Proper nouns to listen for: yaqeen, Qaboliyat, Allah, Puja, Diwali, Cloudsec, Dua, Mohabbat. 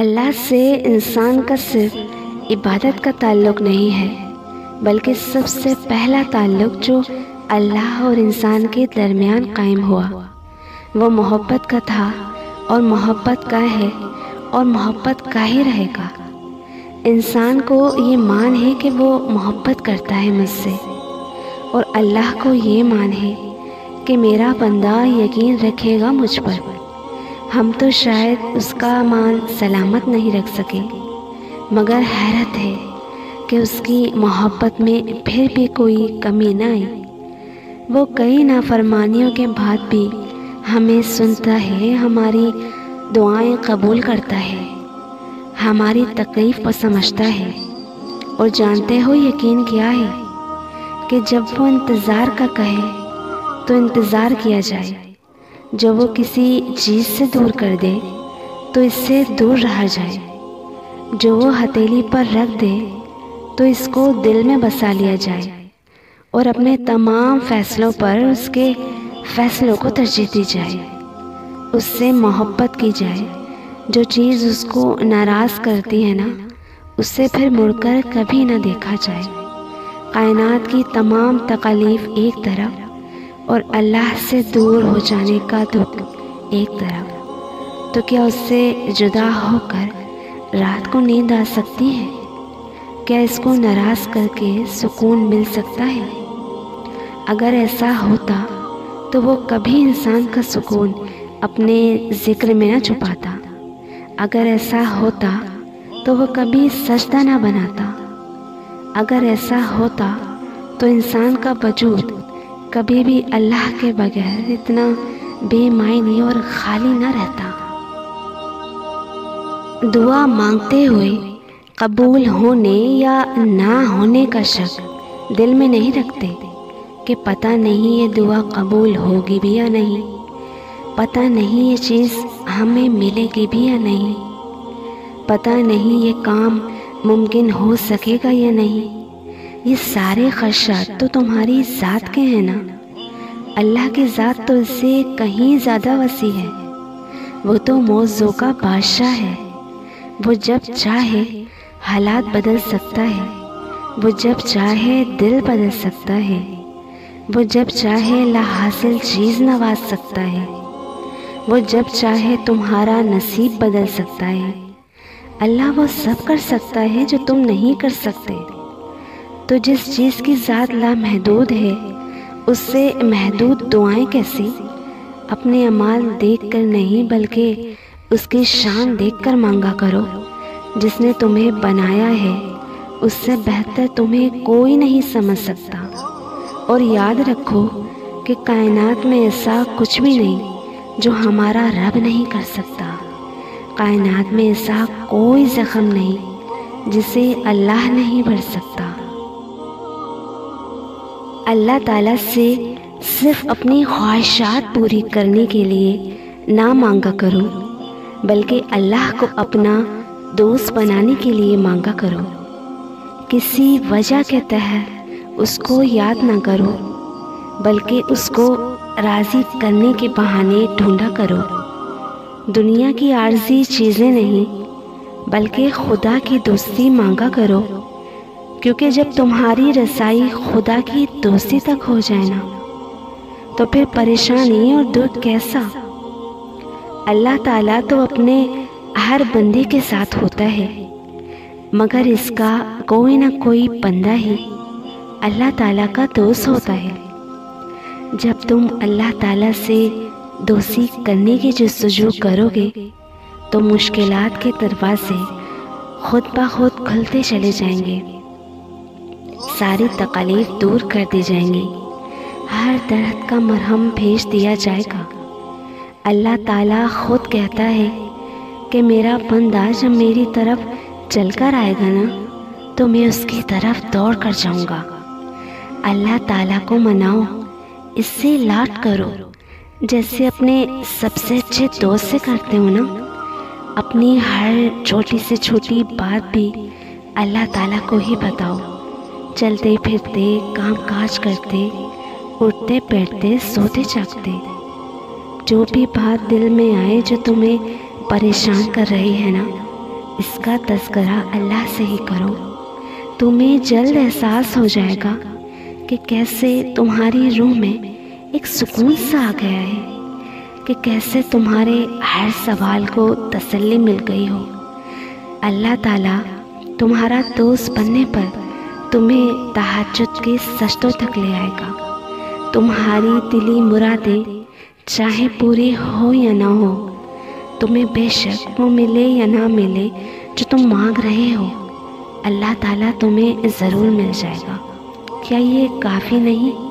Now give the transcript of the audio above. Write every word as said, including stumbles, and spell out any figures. अल्लाह से इंसान का सिर्फ इबादत का ताल्लुक़ नहीं है, बल्कि सबसे पहला ताल्लुक़ जो अल्लाह और इंसान के दरमियान कायम हुआ वो मोहब्बत का था और मोहब्बत का है और मोहब्बत का ही रहेगा। इंसान को ये मान है कि वो मोहब्बत करता है मुझसे, और अल्लाह को ये मान है कि मेरा बंदा यकीन रखेगा मुझ पर। हम तो शायद उसका मान सलामत नहीं रख सके, मगर हैरत है कि उसकी मोहब्बत में फिर भी कोई कमी ना आई। वो कई नाफरमानियों के बाद भी हमें सुनता है, हमारी दुआएं कबूल करता है, हमारी तकलीफ़ को समझता है। और जानते हो यकीन क्या है कि जब वो इंतज़ार का कहे तो इंतज़ार किया जाए, जब वो किसी चीज़ से दूर कर दे तो इससे दूर रहा जाए, जो वो हथेली पर रख दे तो इसको दिल में बसा लिया जाए, और अपने तमाम फ़ैसलों पर उसके फ़ैसलों को तरजीह दी जाए, उससे मोहब्बत की जाए। जो चीज़ उसको नाराज़ करती है ना, उससे फिर मुड़कर कभी ना देखा जाए। कायनात की तमाम तकलीफ़ एक तरफ और अल्लाह से दूर हो जाने का दुख एक तरफ, तो क्या उससे जुदा होकर रात को नींद आ सकती है? क्या इसको नाराज़ करके सुकून मिल सकता है? अगर ऐसा होता तो वो कभी इंसान का सुकून अपने ज़िक्र में ना छुपाता। अगर ऐसा होता तो वो कभी सजदा ना बनाता। अगर ऐसा होता तो इंसान का वजूद कभी भी अल्लाह के बगैर इतना बेमायने और खाली ना रहता। दुआ मांगते हुए कबूल होने या ना होने का शक दिल में नहीं रखते कि पता नहीं ये दुआ कबूल होगी भी या नहीं, पता नहीं ये चीज़ हमें मिलेगी भी या नहीं, पता नहीं ये काम मुमकिन हो सकेगा या नहीं। ये सारे खदशात तो तुम्हारी ज़ात के हैं ना। अल्लाह की ज़ात तो इससे कहीं ज़्यादा वसी है। वो तो मौज़ों का बादशाह है। वो जब चाहे हालात बदल सकता है, वो जब चाहे दिल बदल सकता है, वो जब चाहे ला हासिल चीज़ नवाज सकता है, वो जब चाहे तुम्हारा नसीब बदल सकता है। अल्लाह वो सब कर सकता है जो तुम नहीं कर सकते। तो जिस चीज़ की ज़ात लामहदूद है, उससे महदूद दुआएं कैसी? अपने अमाल देखकर नहीं, बल्कि उसकी शान देखकर मांगा करो। जिसने तुम्हें बनाया है उससे बेहतर तुम्हें कोई नहीं समझ सकता। और याद रखो कि कायनात में ऐसा कुछ भी नहीं जो हमारा रब नहीं कर सकता। कायनात में ऐसा कोई ज़ख्म नहीं जिसे अल्लाह नहीं भर सकता। अल्लाह ताला से सिर्फ अपनी ख्वाहिशात पूरी करने के लिए ना मांगा करो, बल्कि अल्लाह को अपना दोस्त बनाने के लिए मांगा करो। किसी वजह के तहत उसको याद ना करो, बल्कि उसको राज़ी करने के बहाने ढूंढा करो। दुनिया की आर्जी चीज़ें नहीं, बल्कि खुदा की दोस्ती मांगा करो, क्योंकि जब तुम्हारी रसाई खुदा की दोस्ती तक हो जाए ना, तो फिर परेशानी और दुख कैसा? अल्लाह ताला तो अपने हर बंदे के साथ होता है, मगर इसका कोई ना कोई बंदा ही अल्लाह ताला का दोस्त होता है। जब तुम अल्लाह ताला से दोस्ती करने की जस्तजू करोगे तो मुश्किलात के दरवाजे खुद ब खुद खुलते चले जाएंगे। सारी तकलीफ दूर कर दी जाएंगी, हर दर्द का मरहम भेज दिया जाएगा। अल्लाह ताला खुद कहता है कि मेरा बंदा जब मेरी तरफ चलकर आएगा ना, तो मैं उसकी तरफ दौड़ कर जाऊँगा। अल्लाह ताला को मनाओ, इससे लाड करो, जैसे अपने सबसे अच्छे दोस्त से करते हो ना। अपनी हर छोटी से छोटी बात भी अल्लाह ताला को ही बताओ। चलते फिरते, काम काज करते, उठते बैठते, सोते जागते, जो भी बात दिल में आए जो तुम्हें परेशान कर रही है ना, इसका तस्करा अल्लाह से ही करो। तुम्हें जल्द एहसास हो जाएगा कि कैसे तुम्हारी रूह में एक सुकून सा आ गया है, कि कैसे तुम्हारे हर सवाल को तसल्ली मिल गई हो। अल्लाह ताला तुम्हारा दोस्त बनने पर तुम्हें तहज्जुद के सजदों तक ले आएगा। तुम्हारी दिली मुरादें चाहे पूरी हो या ना हो, तुम्हें बेशक वो मिले या ना मिले जो तुम मांग रहे हो, अल्लाह ताला तुम्हें ज़रूर मिल जाएगा। क्या ये काफ़ी नहीं?